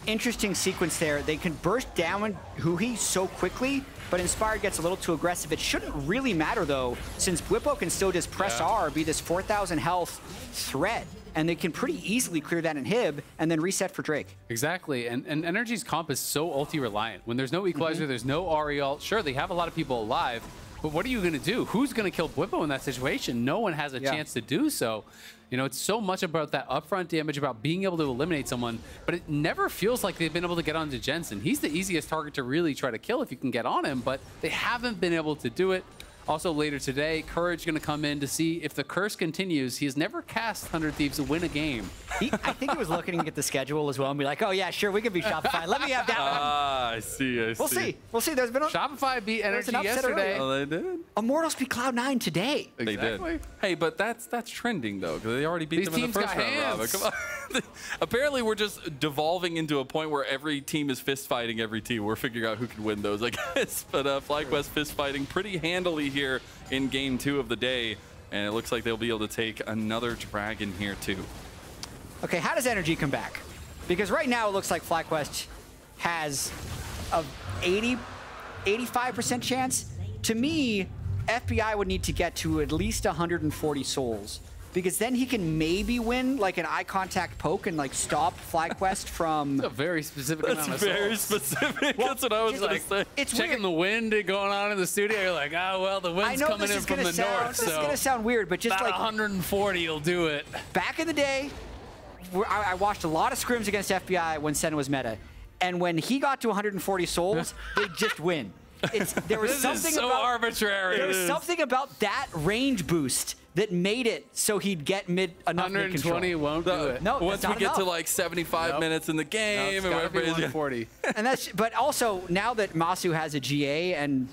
interesting sequence there. They can burst down Huhi so quickly, but Inspired gets a little too aggressive. It shouldn't really matter, though, since Bwipo can still just press R, be this 4,000 health threat, and they can pretty easily clear that inhib and then reset for Drake. Exactly, and NRG's comp is so ulti-reliant. When there's no Equalizer, there's no Ahri ult. Sure, they have a lot of people alive, but what are you gonna do? Who's gonna kill Bwipo in that situation? No one has a chance to do so. You know, it's so much about that upfront damage, about being able to eliminate someone, but it never feels like they've been able to get onto Jensen. He's the easiest target to really try to kill if you can get on him, but they haven't been able to do it. Also later today, Courage gonna come in to see if the curse continues. He has never cast Hundred Thieves to win a game. I think he was looking at the schedule as well and be like, oh yeah, sure, we could be Shopify. Let me have that one. Ah, I see, We'll see. We'll see. There's been a Shopify beat NRG yesterday. Oh, they did. Immortals beat Cloud9 today. Exactly. They did. Hey, but that's trending though, because they already beat them in the first round, Robert. Come on. Apparently we're just devolving into a point where every team is fist fighting every team. We're figuring out who can win those, I guess. But FlyQuest fist fighting pretty handily here in game 2 of the day, and it looks like they'll be able to take another dragon here too. Okay, how does NRG come back? Because right now it looks like FlyQuest has a 85% chance. To me, FBI would need to get to at least 140 souls, because then he can maybe win like an eye contact poke and like stop FlyQuest from... That's a very specific amount of souls. That's very specific. Well, that's what I was like, it's checking weird. The wind going on in the studio. You're like, oh, well, the wind's coming in from the north. This is going to sound weird, but just about like... 140 will do it. Back in the day, I watched a lot of scrims against FBI when Senna was meta. And when he got to 140 souls, they just win. There was something so about, arbitrary. There was something about that range boost that made it so he'd get enough 120 mid-control. Won't do it. No, once we get to like 75 minutes in the game, and whatever, 140. And that's. But also now that Massu has a GA and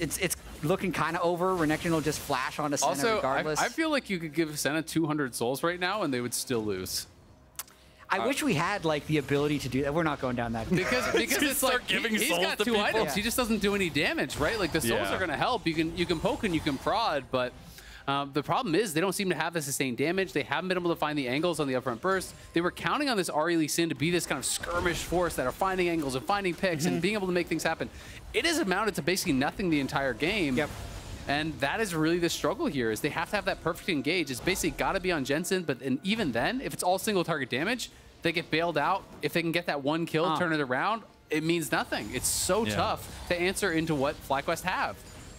it's looking kind of over, Renekton will just flash onto Senna regardless. Also, I feel like you could give Senna 200 souls right now, and they would still lose. I wish we had like the ability to do that. We're not going down that. Because it's like he's got two items. Yeah. He just doesn't do any damage, right? Like the souls are going to help. You can poke and you can prod, but the problem is they don't seem to have the sustained damage. They haven't been able to find the angles on the upfront burst. They were counting on this Ahri Lee Sin to be this kind of skirmish force that are finding angles and finding picks and being able to make things happen. It has amounted to basically nothing the entire game. Yep. And that is really the struggle here, is they have to have that perfect engage. It's basically got to be on Jensen, but even then, if it's all single target damage, they get bailed out. If they can get that one kill, turn it around, it means nothing. It's so tough to answer into what FlyQuest have.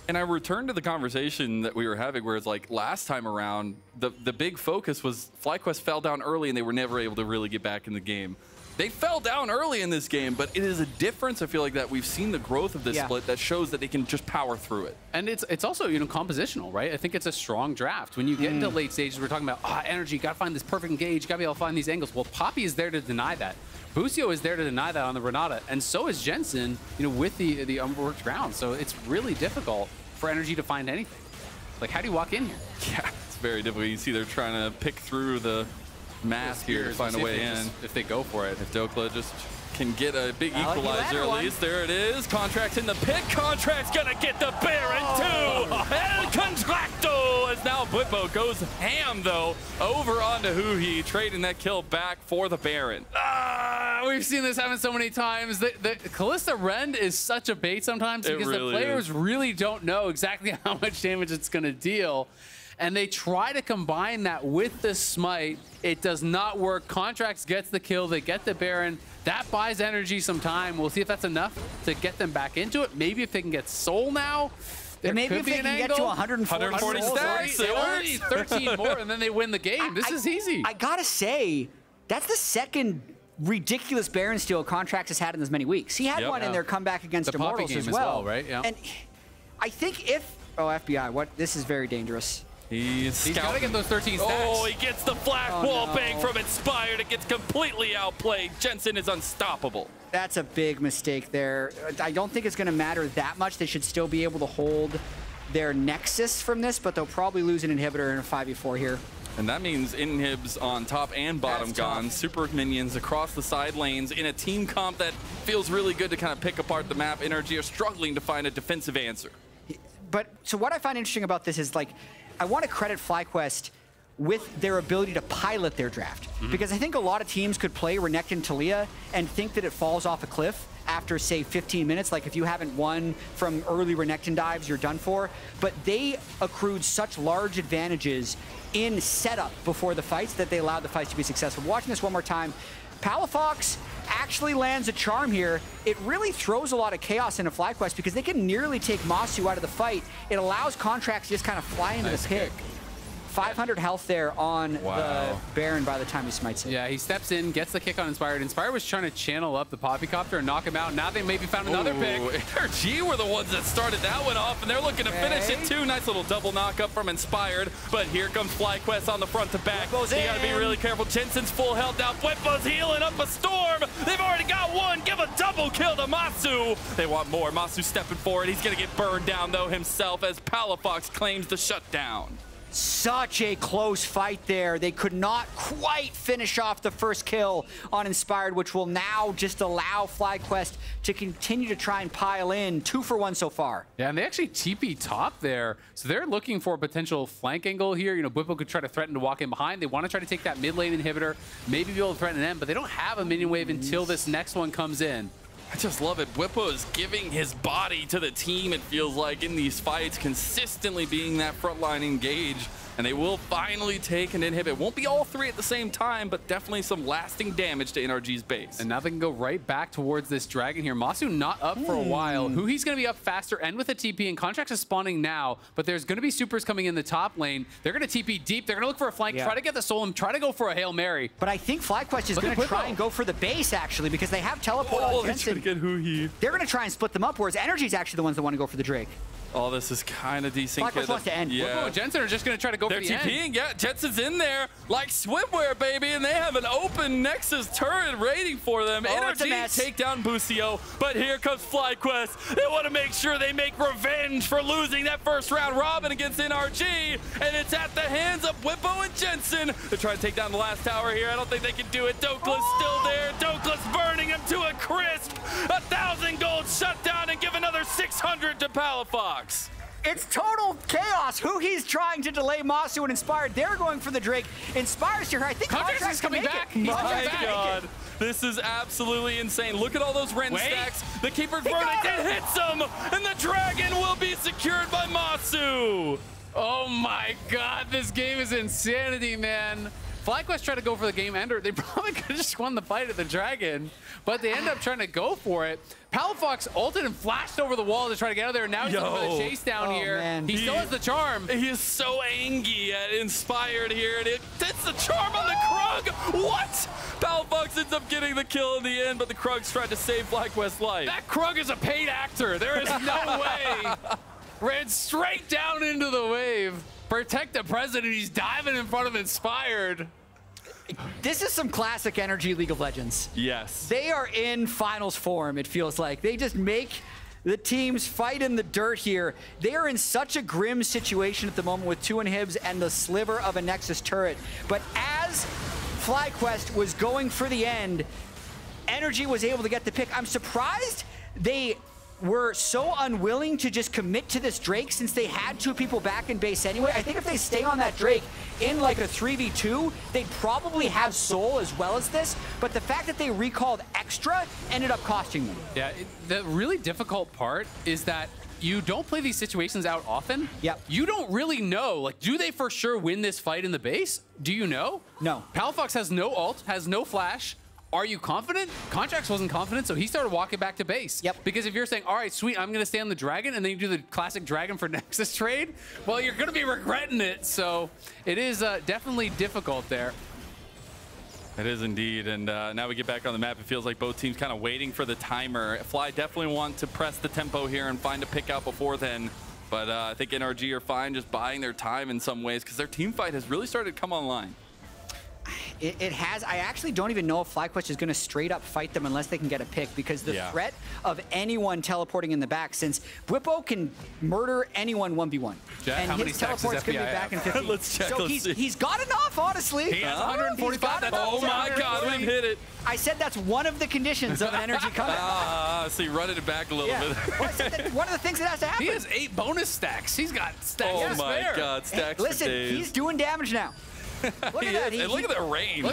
And I return to the conversation that we were having where it's like last time around, the big focus was FlyQuest fell down early and they were never able to really get back in the game. They fell down early in this game, but it is a difference, I feel like, that we've seen the growth of this split that shows that they can just power through it. And it's also, you know, compositional, right? I think it's a strong draft. When you get into late stages, we're talking about, NRG, got to find this perfect engage, got to be able to find these angles. Well, Poppy is there to deny that. Busio is there to deny that on the Renata, and so is Jensen, you know, with the unworked ground. So it's really difficult for NRG to find anything. Like, how do you walk in here? Yeah, it's very difficult. You see they're trying to pick through the mask here, find a way in. If they go for it. If Dhokla just can get a big equalizer at least. There it is. Contractz in the pick. Contractz gonna get the Baron too. El Contracto as now Bwipo goes ham though over onto Huhi, trading that kill back for the Baron. We've seen this happen so many times. The Kalista Rend is such a bait sometimes because the players really don't know exactly how much damage it's gonna deal. And they try to combine that with the smite. It does not work. Contractz gets the kill. They get the Baron. That buys NRG some time. We'll see if that's enough to get them back into it. Maybe if they can get soul now. There maybe if they can get to 140 stacks. They already 13 more, and then they win the game. This is easy. I gotta say, that's the second ridiculous Baron steal Contractz has had in as many weeks. He had one in their comeback against the Immortals game as well, right? Yeah. And I think if FBI, this is very dangerous. He's got to get those 13 stacks. Oh, he gets the flash wall bang from Inspired. It gets completely outplayed. Jensen is unstoppable. That's a big mistake there. I don't think it's going to matter that much. They should still be able to hold their Nexus from this, but they'll probably lose an inhibitor in a 5v4 here. And that means inhibs on top and bottom gone. Super minions across the side lanes in a team comp that feels really good to kind of pick apart the map. NRG are struggling to find a defensive answer. But so what I find interesting about this is, like, I want to credit FlyQuest with their ability to pilot their draft. Because I think a lot of teams could play Renekton and Taliyah and think that it falls off a cliff after, say, 15 minutes. Like, if you haven't won from early Renekton dives, you're done for. But they accrued such large advantages in setup before the fights that they allowed the fights to be successful. Watching this one more time, Palafox actually lands a charm here. It really throws a lot of chaos into FlyQuest because they can nearly take Massu out of the fight. It allows Contractz to just kind of fly into the pick. 500 health there on the Baron by the time he smites it. Yeah, he steps in, gets the kick on Inspired. Inspired was trying to channel up the Poppycopter and knock him out. Now they maybe found another pick. NRG were the ones that started that one off, and they're looking to finish it too. Nice little double knock up from Inspired, but here comes FlyQuest on the front to back. You gotta be really careful. Jensen's full health now. Bwipo's healing up a storm. They've already got one. Give a double kill to Massu. They want more. Massu stepping forward. He's gonna get burned down though himself as Palafox claims the shutdown. Such a close fight there. They could not quite finish off the first kill on Inspired, which will now just allow FlyQuest to continue to try and pile in. 2 for 1 so far. Yeah, and they actually TP top there. So they're looking for a potential flank angle here. You know, Bwipo could try to threaten to walk in behind. They want to try to take that mid lane inhibitor, maybe be able to threaten them, but they don't have a minion wave until this next one comes in. I just love it. Bwipo is giving his body to the team, it feels like, in these fights, consistently being that frontline engage. And they will finally take an inhibit. Won't be all three at the same time, but definitely some lasting damage to NRG's base. And now they can go right back towards this dragon here. Massu not up for a while. Huhi's going to be up faster and with a TP, and Contractz is spawning now, but there's going to be supers coming in the top lane. They're going to TP deep. They're going to look for a flank, try to get the soul, and try to go for a Hail Mary. But I think FlyQuest is going to try and go for the base, actually, because they have teleport on Jensen. They're going to try and split them up, whereas NRG's actually the ones that want to go for the Drake. All this is kind of decent. FlyQuest wants to end. Yeah. Bwipo and Jensen are just going to try to go for the end. They're TPing, yeah. Jensen's in there like swimwear, baby, and they have an open Nexus turret waiting for them. Oh, NRG take down Busio, but here comes FlyQuest. They want to make sure they make revenge for losing that first round robin against NRG, and it's at the hands of Bwipo and Jensen. They're trying to take down the last tower here. I don't think they can do it. Dhokla's still there. Dhokla's burning him to a crisp. 1,000 gold shut down and give another 600 to Palafox. It's total chaos. Huhi's trying to delay Massu and Inspired. They're going for the Drake. Inspire's here. I think Contractz is coming back. My God. This is absolutely insane. Look at all those Ren stacks. The Keeper's verdict, it hits him. And the Dragon will be secured by Massu. Oh my God, this game is insanity, man. FlyQuest tried to go for the game ender. They probably could have just won the fight at the Dragon, but they end up trying to go for it. Palafox ulted and flashed over the wall to try to get out of there. Now he's looking for the chase down here. Man. He still has the charm. He is so angry at Inspired here, and it's the charm on the Krug. What? Palafox ends up getting the kill in the end, but the Krug's tried to save FlyQuest's life. That Krug is a paid actor. There is no way. Ran straight down into the wave. Protect the president, he's diving in front of Inspired. This is some classic NRG League of Legends. Yes. They are in finals form, it feels like. They just make the teams fight in the dirt here. They are in such a grim situation at the moment with two inhibs and the sliver of a Nexus turret. But as FlyQuest was going for the end, NRG was able to get the pick. I'm surprised they were so unwilling to just commit to this Drake since they had two people back in base anyway. I think if they stay on that Drake in like a 3v2, they'd probably have Soul as well as this, but the fact that they recalled extra ended up costing them. Yeah, the really difficult part is that you don't play these situations out often. Yep. You don't really know, like, do they for sure win this fight in the base? Do you know? No. Palafox has no ult, has no flash. Are you confident? Contractz wasn't confident, so he started walking back to base. Yep. Because if you're saying, all right, sweet, I'm going to stay on the Dragon, and then you do the classic Dragon for Nexus trade, well, you're going to be regretting it. So it is definitely difficult there. It is indeed, and now we get back on the map. It feels like both teams kind of waiting for the timer. Fly definitely want to press the tempo here and find a pick out before then. But I think NRG are fine just buying their time in some ways because their team fight has really started to come online. It has. I actually don't even know if FlyQuest is going to straight up fight them unless they can get a pick because the threat of anyone teleporting in the back, since Bwipo can murder anyone 1v1. Jack, and his teleport's going to be back in 15. Let's check. So he's got enough, honestly. He has 145. Oh my God, we've hit it. I said that's one of the conditions of an NRG comeback. So you running it back a little bit. Well, I said that one of the things that has to happen. He has 8 bonus stacks. He's got stacks. Oh my God, stacks. Hey, listen, he's doing damage now. Look at that. Look at the range.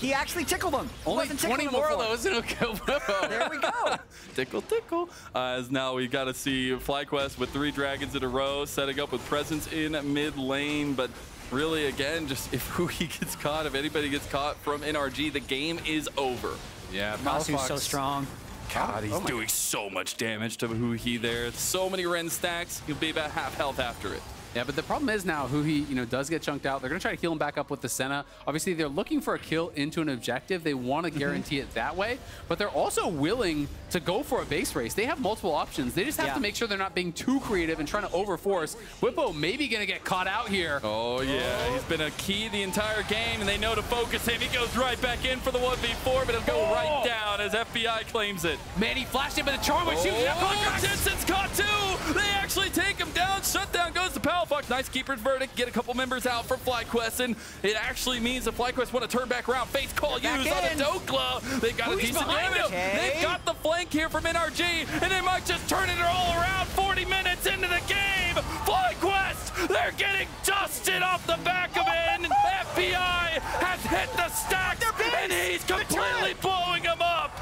He actually tickled him. Only 20 more of those and it'll kill Bwipo. There we go. Tickle, tickle. As now we got to see FlyQuest with 3 dragons in a row, setting up with presence in mid lane. But really, again, just if Huhi gets caught, if anybody gets caught from NRG, the game is over. Yeah, Massu's so strong. God, he's doing so much damage to Huhi there. So many Ren stacks. He'll be about half health after it. Yeah, but the problem is now Huhi, does get chunked out. They're going to try to heal him back up with the Senna. Obviously, they're looking for a kill into an objective. They want to guarantee it that way, but they're also willing to go for a base race. They have multiple options. They just have to make sure they're not being too creative and trying to overforce. Bwipo maybe going to get caught out here. Oh, yeah. He's been a key the entire game, and they know to focus him. He goes right back in for the 1v4, but it'll go right down as FBI claims it. Man, he flashed him, but the charm was shooting up. Jensen's caught, too. They actually take him down. Shutdown goes to Palafox. Nice Keeper's verdict. Get a couple members out for FlyQuest, and it actually means that FlyQuest want to turn back around. Face call used on the Dhokla. They've got a decent item. They've got the flank here from NRG, and they might just turn it all around 40 minutes into the game. FlyQuest, they're getting dusted off the back of it. And FBI has hit the stack, and he's completely blowing them up.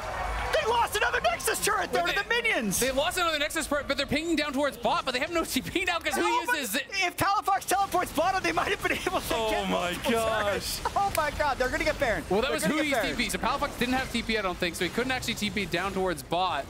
They lost another Nexus turret there to the minions. They lost another Nexus turret, but they're pinging down towards bot, but they have no TP now because Huhi is... If Palafox teleports bottom, they might have been able to get multiple turrets. Oh my God, they're going to get Baron. Well, that was Huhi's TP, so Palafox didn't have TP, I don't think, so he couldn't actually TP down towards bot.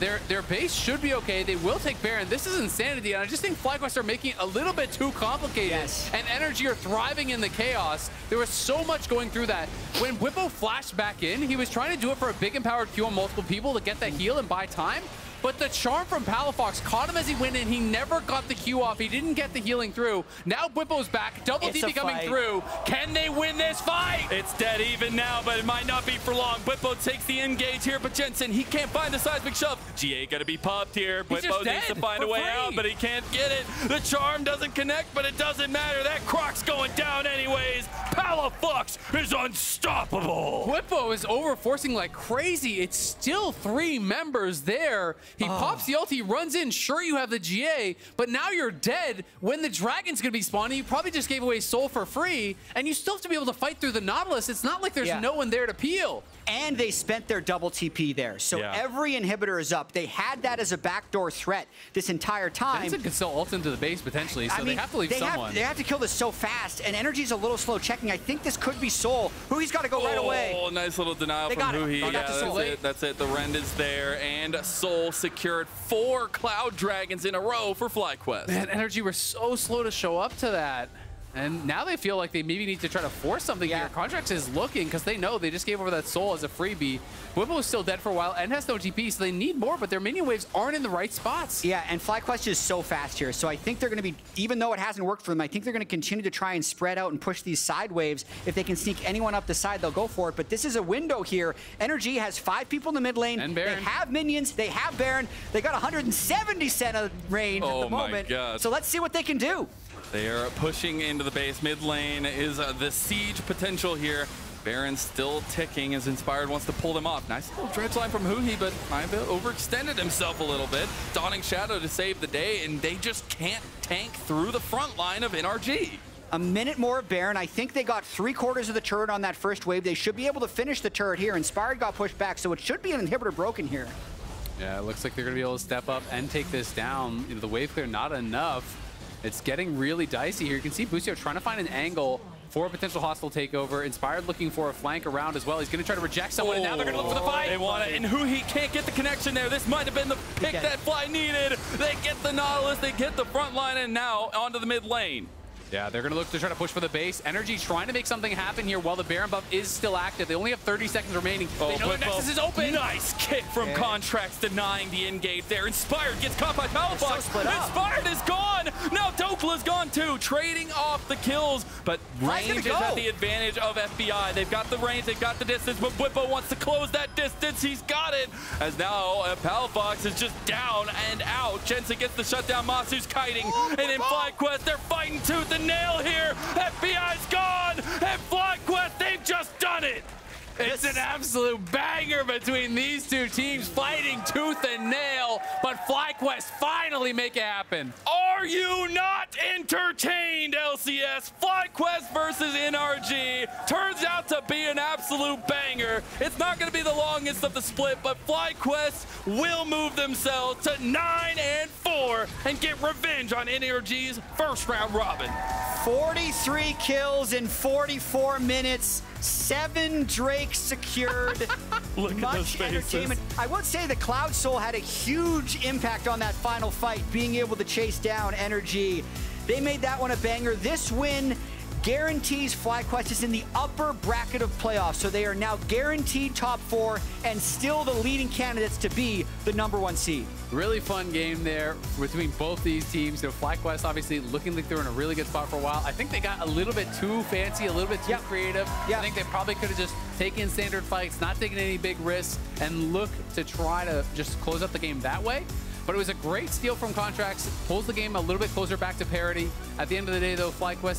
Their base should be okay. They will take Baron. This is insanity, and I just think FlyQuest are making it a little bit too complicated, and NRG are thriving in the chaos. There was so much going through that. When Bwipo flashed back in, he was trying to do it for a big empowered Q on multiple people to get that heal and buy time. but the charm from Palafox caught him as he went in. He never got the Q off. He didn't get the healing through. Now Bwipo's back. Double DP coming through. Can they win this fight? It's dead even now, but it might not be for long. Bwipo takes the engage here, but Jensen, he can't find the seismic shove. GA gonna be popped here. Bwipo needs to find a way out, but he can't get it. The charm doesn't connect, but it doesn't matter. That Croc's going down anyways. Palafox is unstoppable. Bwipo is overforcing like crazy. It's still three members there. He pops the ult, he runs in. Sure, you have the GA, but now you're dead. When the dragon's gonna be spawning, you probably just gave away soul for free, and you still have to be able to fight through the Nautilus. It's not like there's no one there to peel. And they spent their double TP there, so every inhibitor is up. They had that as a backdoor threat this entire time. Jensen can still ult into the base potentially, so I mean, they have to leave someone. They have to kill this so fast, and NRG's a little slow checking. I think this could be soul. Huhi's got to go right away. Oh, nice little denial from Huhi. Yeah, that's it. The rend is there, and soul secured 4 Cloud Dragons in a row for FlyQuest. Man, NRG were so slow to show up to that. And now they feel like they maybe need to try to force something here. Contractz is looking because they know they just gave over that soul as a freebie. Bwipo is still dead for a while and has no TP, so they need more, but their minion waves aren't in the right spots. Yeah, and FlyQuest is so fast here, so I think they're going to be, even though it hasn't worked for them, I think they're going to continue to try and spread out and push these side waves. If they can sneak anyone up the side, they'll go for it, but this is a window here. NRG has 5 people in the mid lane. And Baron. They have minions. They have Baron. They got 170 Senna range at the moment. Oh my God. So let's see what they can do. They are pushing into the base. Mid lane is the siege potential here. Baron still ticking as Inspired wants to pull them off. Nice little dredge line from Huhi, but Iba overextended himself a little bit. Dawning Shadow to save the day, and they just can't tank through the front line of NRG. A minute more of Baron. I think they got 3/4 of the turret on that first wave. They should be able to finish the turret here. Inspired got pushed back, so it should be an inhibitor broken here. Yeah, it looks like they're going to be able to step up and take this down. You know, the wave clear, not enough. It's getting really dicey here. You can see Busio trying to find an angle for a potential hostile takeover. Inspired looking for a flank around as well. He's going to try to reject someone, and now they're going to look for the fight. They want it, and Huhi can't get the connection there. This might have been the pick that Fly needed. They get the Nautilus, they get the front line, and now onto the mid lane. Yeah, they're going to look to try to push for the base. NRG trying to make something happen here while the Baron buff is still active. They only have 30 seconds remaining. They know the Nexus is open. Nice kick from Contractz denying the engage there. Inspired gets caught by Palafox. So Inspired is gone. Now Dhokla's gone too, trading off the kills. But range is at the advantage of FBI. They've got the range, they've got the distance, but Bwipo wants to close that distance. He's got it. As now Palafox is just down and out. Jensen gets the shutdown. Massu's kiting. Ooh, and in FlyQuest, they're fighting tooth and nail here. FBI's gone, and FlyQuest, they've just done it. It's an absolute banger between these two teams, fighting tooth and nail, but FlyQuest finally make it happen. Are you not entertained, LCS? FlyQuest versus NRG turns out to be an absolute banger. It's not going to be the longest of the split, but FlyQuest will move themselves to 9-4 and get revenge on NRG's first round robin. 43 kills in 44 minutes. 7 Drakes secured. Look at those faces. Entertainment. I would say the Cloud Soul had a huge impact on that final fight, being able to chase down NRG. They made that one a banger. This win guarantees FlyQuest is in the upper bracket of playoffs, so they are now guaranteed top 4 and still the leading candidates to be the #1 seed. Really fun game there between both these teams. You know, FlyQuest obviously looking like they're in a really good spot for a while. I think they got a little bit too fancy, a little bit too creative. I think they probably could have just taken standard fights, not taking any big risks, and look to try to just close up the game that way. But it was a great steal from Contractz, pulls the game a little bit closer back to parity. At the end of the day, though, FlyQuest